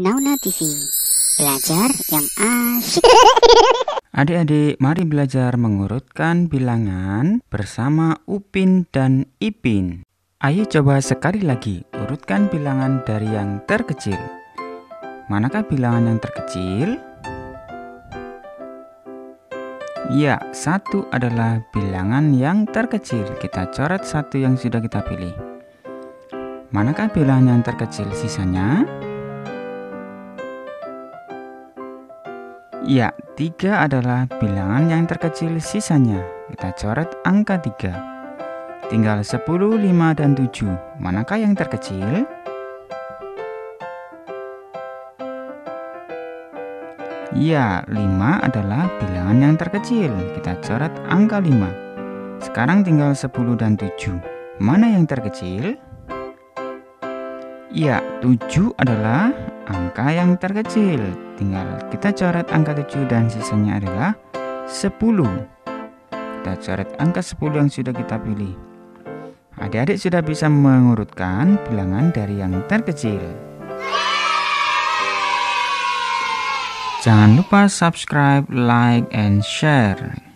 Nauna TV, belajar yang asyik. Adik-adik, mari belajar mengurutkan bilangan bersama Upin dan Ipin. Ayo coba sekali lagi, urutkan bilangan dari yang terkecil. Manakah bilangan yang terkecil? Ya, 1 adalah bilangan yang terkecil. Kita coret 1 yang sudah kita pilih. Manakah bilangan yang terkecil sisanya? Ya, 3 adalah bilangan yang terkecil sisanya. Kita coret angka 3. Tinggal 10, 5, dan 7. Manakah yang terkecil? Ya, 5 adalah bilangan yang terkecil. Kita coret angka 5. Sekarang tinggal 10 dan 7. Mana yang terkecil? Ya, 7 adalah angka yang terkecil. Tinggal kita coret angka 7 dan sisanya adalah 10. Kita coret angka 10 yang sudah kita pilih. Adik-adik sudah bisa mengurutkan bilangan dari yang terkecil. Jangan lupa subscribe, like, and share.